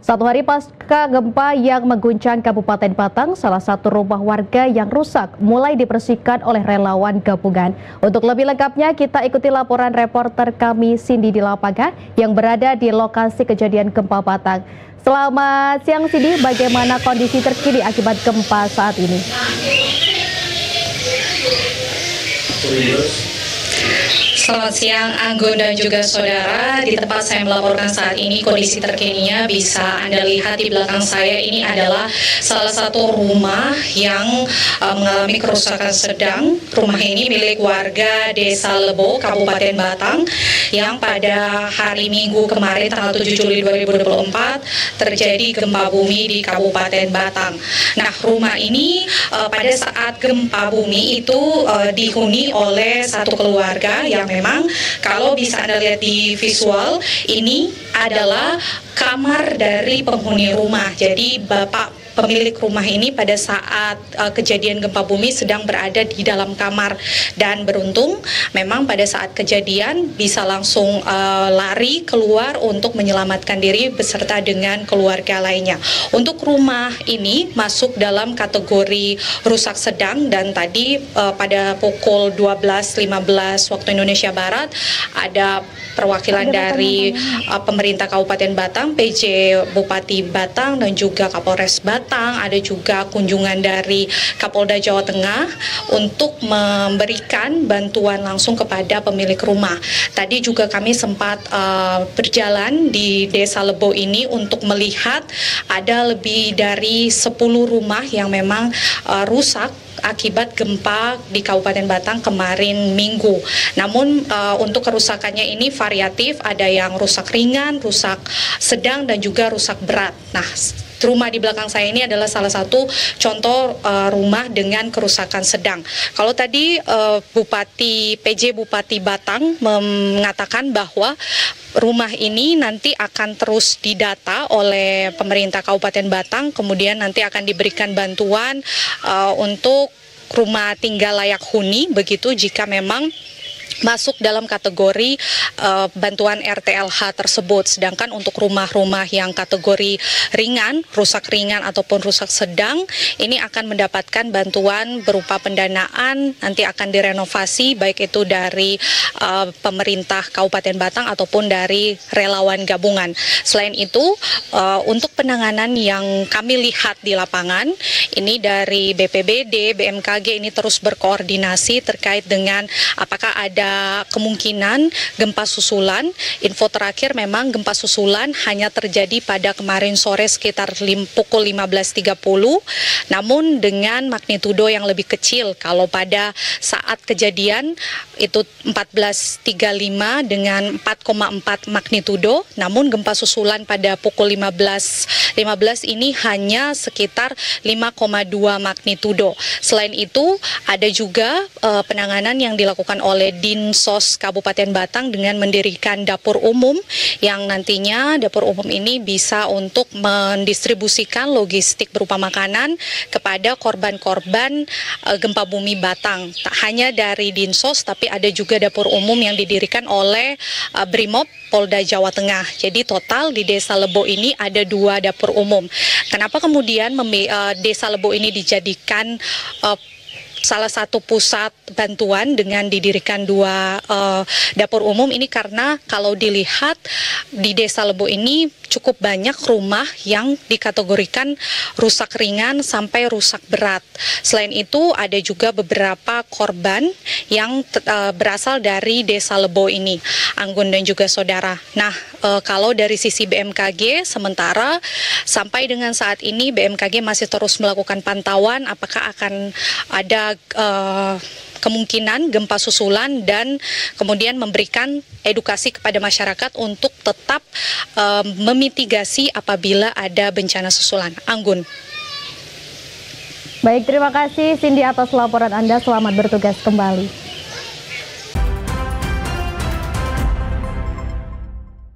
Satu hari pasca gempa yang mengguncang Kabupaten Batang, salah satu rumah warga yang rusak mulai dibersihkan oleh relawan gabungan. Untuk lebih lengkapnya, kita ikuti laporan reporter kami Cindy di lapangan yang berada di lokasi kejadian gempa Batang. Selamat siang Cindy, bagaimana kondisi terkini akibat gempa saat ini? Selamat siang Anggun dan juga saudara. Di tempat saya melaporkan saat ini, kondisi terkininya bisa Anda lihat di belakang saya. Ini adalah salah satu rumah yang mengalami kerusakan sedang. Rumah ini milik warga Desa Lebo, Kabupaten Batang, yang pada hari Minggu kemarin tanggal 7 Juli 2024 terjadi gempa bumi di Kabupaten Batang. Nah, rumah ini pada saat gempa bumi itu dihuni oleh satu keluarga yang memang kalau bisa Anda lihat di visual, ini adalah kamar dari penghuni rumah. Jadi bapak pemilik rumah ini pada saat kejadian gempa bumi sedang berada di dalam kamar, dan beruntung memang pada saat kejadian bisa langsung lari keluar untuk menyelamatkan diri beserta dengan keluarga lainnya. Untuk rumah ini masuk dalam kategori rusak sedang, dan tadi pada pukul 12.15 waktu Indonesia Barat ada perwakilan dari pemerintah Kabupaten Batang, PJ Bupati Batang dan juga Kapolres Batang. Ada juga kunjungan dari Kapolda Jawa Tengah untuk memberikan bantuan langsung kepada pemilik rumah. Tadi juga kami sempat berjalan di Desa Lebo ini untuk melihat ada lebih dari 10 rumah yang memang rusak akibat gempa di Kabupaten Batang kemarin Minggu. Namun untuk kerusakannya ini variatif, ada yang rusak ringan, rusak sedang dan juga rusak berat. Nah, rumah di belakang saya ini adalah salah satu contoh rumah dengan kerusakan sedang. Kalau tadi PJ Bupati Batang mengatakan bahwa rumah ini nanti akan terus didata oleh pemerintah Kabupaten Batang, kemudian nanti akan diberikan bantuan untuk rumah tinggal layak huni, begitu jika memang masuk dalam kategori bantuan RTLH tersebut. Sedangkan untuk rumah-rumah yang kategori ringan, rusak ringan ataupun rusak sedang, ini akan mendapatkan bantuan berupa pendanaan, nanti akan direnovasi baik itu dari pemerintah Kabupaten Batang ataupun dari relawan gabungan. Selain itu untuk penanganan yang kami lihat di lapangan, ini dari BPBD, BMKG ini terus berkoordinasi terkait dengan apakah ada kemungkinan gempa susulan. Info terakhir memang gempa susulan hanya terjadi pada kemarin sore sekitar pukul 15.30, namun dengan magnitudo yang lebih kecil. Kalau pada saat kejadian itu 14.35 dengan 4,4 magnitudo, namun gempa susulan pada pukul 15.15 ini hanya sekitar 5,2 magnitudo. Selain itu ada juga penanganan yang dilakukan oleh Dinsos Kabupaten Batang dengan mendirikan dapur umum, yang nantinya dapur umum ini bisa untuk mendistribusikan logistik berupa makanan kepada korban-korban gempa bumi Batang. Tak hanya dari Dinsos, tapi ada juga dapur umum yang didirikan oleh Brimob Polda Jawa Tengah. Jadi total di Desa Lebo ini ada 2 dapur umum. Kenapa kemudian Desa Lebo ini dijadikan salah satu pusat bantuan dengan didirikan 2 dapur umum ini? Karena kalau dilihat di Desa Lebo ini cukup banyak rumah yang dikategorikan rusak ringan sampai rusak berat. Selain itu ada juga beberapa korban yang berasal dari Desa Lebo ini, Anggun dan juga saudara. Nah, kalau dari sisi BMKG sementara sampai dengan saat ini BMKG masih terus melakukan pantauan apakah akan ada kemungkinan gempa susulan, dan kemudian memberikan edukasi kepada masyarakat untuk tetap memitigasi apabila ada bencana susulan. Anggun. Baik, terima kasih Cindy atas laporan Anda. Selamat bertugas kembali.